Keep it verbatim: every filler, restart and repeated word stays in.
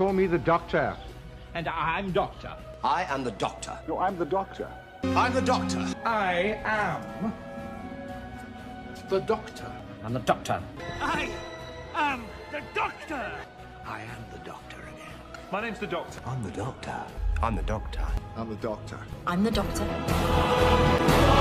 call me the Doctor. And I'm Doctor. I am the Doctor. No, I'm the Doctor. I'm the Doctor. I am the Doctor. I'm the Doctor. I am the Doctor. I am the Doctor again. My name's the Doctor. I'm the Doctor. I'm the Doctor. I'm the Doctor. I'm the Doctor. I'm the Doctor.